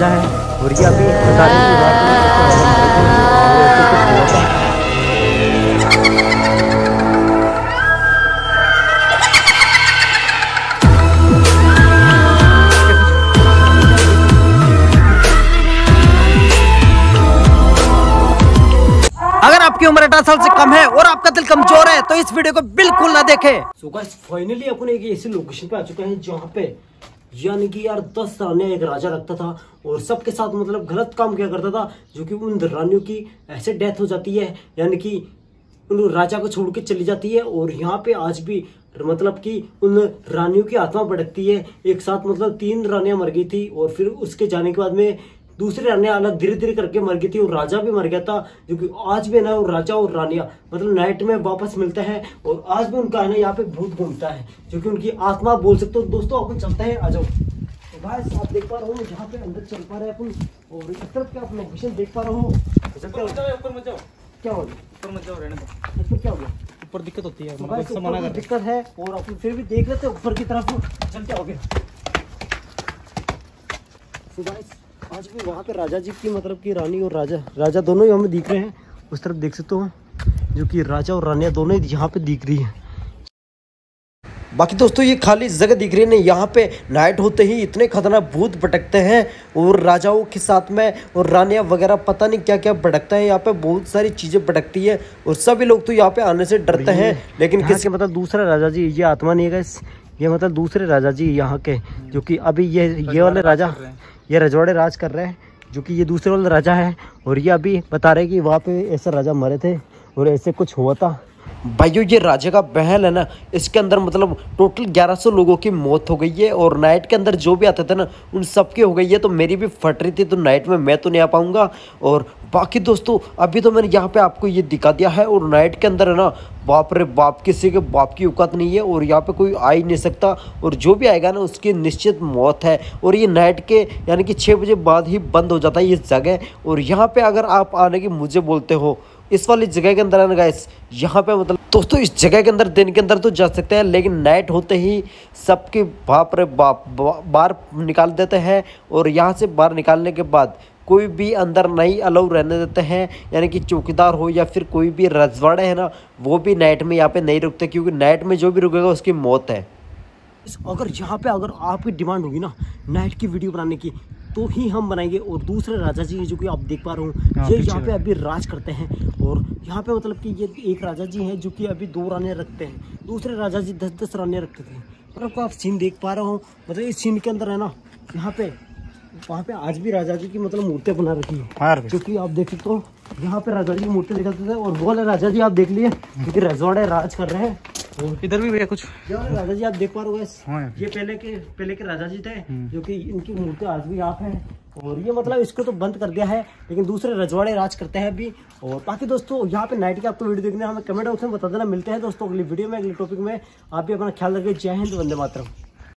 राजा है और ये अभी आपकी उम्र 18 साल से कम है और आपका दिल कमजोर है तो इस वीडियो को बिल्कुल ना देखें। So guys, फाइनली अपन एक ऐसी लोकेशन पे आ चुके हैं जहाँ पे यानी कि यार 10 साल में एक राजा रखता था और सबके साथ मतलब गलत काम किया करता था, जो कि उन रानियों की ऐसे डेथ हो जाती है यानी कि उन राजा को छोड़ के चली जाती है। और यहाँ पे आज भी मतलब कि उन रानियों की आत्मा भटकती है। एक साथ मतलब 3 रानियां मर गई थी और फिर उसके जाने के बाद में दूसरे रानियां अलग धीरे धीरे करके मर गई थी और राजा भी मर गया था, जो कि आज भी ना वो राजा और रानियां मतलब नाइट में वापस मिलते हैं और आज भी उनका है ना यहाँ पे भूत घूमता है, जो कि उनकी आत्मा बोल सकते हो। दोस्तों अपन चलते हैं, आ जाओ। तो भाई आप देख पा रहे हो जहाँ पे अंदर चल पा रहे हैं अपन और इस तरफ क्या आप लोकेशन देख पा रहे हो। क्या हो गया? ऊपर दिक्कत होती है, दिक्कत है और अपन फिर भी देख रहे थे ऊपर की तरफ। चल क्या हो गया? आज भी वहाँ पे राजा जी की मतलब कि रानी और राजा दोनों ही हमें दिख रहे हैं। उस तरफ देख सकते हो जो कि राजा और रानियाँ दोनों ही यहाँ पे दिख रही है। बाकी दोस्तों ये खाली जगह दिख रही है ना, यहाँ पे नाइट होते ही इतने खतरनाक भूत भटकते हैं और राजाओं के साथ में और रानियाँ वगैरह पता नहीं क्या क्या भटकता है। यहाँ पे बहुत सारी चीज़ें भटकती है और सभी लोग तो यहाँ पे आने से डरते हैं। लेकिन किसी मतलब दूसरा राजा जी, ये आत्मा नहीं है, ये मतलब दूसरे राजा जी यहाँ के, जो कि अभी ये वाले राजा ये रजवाड़े राज कर रहे हैं, जो कि ये दूसरे वाला राजा है और ये अभी बता रहे कि वहाँ पे ऐसे राजा मरे थे और ऐसे कुछ हुआ था। भाइयों ये राजा का महल है ना, इसके अंदर मतलब टोटल 1100 लोगों की मौत हो गई है और नाइट के अंदर जो भी आते थे ना उन सबकी हो गई है। तो मेरी भी फट रही थी, तो नाइट में मैं तो नहीं आ पाऊंगा। और बाकी दोस्तों अभी तो मैंने यहाँ पे आपको ये दिखा दिया है और नाइट के अंदर है ना बाप रे बाप, किसी के बाप की औकात नहीं है और यहाँ पे कोई आ ही नहीं सकता और जो भी आएगा ना उसकी निश्चित मौत है। और ये नाइट के यानी कि 6 बजे बाद ही बंद हो जाता है ये जगह। और यहाँ पे अगर आप आने की मुझे बोलते हो इस वाली जगह के अंदर गाइस, यहाँ पे मतलब दोस्तों इस जगह के अंदर दिन के अंदर तो जा सकते हैं लेकिन नाइट होते ही सबके बाप रे बाप बाहर निकाल देते हैं। और यहाँ से बाहर निकालने के बाद कोई भी अंदर नहीं अलाउ रहने देते हैं, यानी कि चौकीदार हो या फिर कोई भी रजवाड़े है ना वो भी नाइट में यहाँ पे नहीं रुकते, क्योंकि नाइट में जो भी रुकेगा उसकी मौत है। अगर यहाँ पे अगर आपकी डिमांड होगी ना नाइट की वीडियो बनाने की तो ही हम बनाएंगे। और दूसरे राजा जी जो कि आप देख पा रहे हो ये यहाँ पे अभी राज करते हैं और यहाँ पे मतलब कि ये एक राजा जी हैं जो कि अभी 2 रानियाँ रखते हैं, दूसरे राजा जी 10-10 रानियाँ रखते थे। पर आपको आप सीन देख पा रहे हो मतलब इस सीन के अंदर है ना यहाँ पे वहाँ पे आज भी राजा जी की मतलब मूर्तियाँ बना रखी है, क्योंकि आप देख सकते हो यहाँ पे राजा जी की मूर्ति दिखाते थे। और वो राजा जी आप देख लिए क्योंकि रजवाड़े राज कर रहे हैं। इधर भी भैया कुछ राजा जी आप देख पा रहे हो, ये पहले के राजा जी थे जो कि इनकी मूर्ति आज भी आप है। और ये मतलब इसको तो बंद कर दिया है लेकिन दूसरे रजवाड़े राज करते हैं अभी। और बाकी दोस्तों यहाँ पे नाइट की आपको वीडियो देखने हमें कमेंट बॉक्स में बता देना। मिलते हैं दोस्तों अगली वीडियो में अगले टॉपिक में। आप भी अपना ख्याल रखिए। जय हिंद, वंदे मातरम।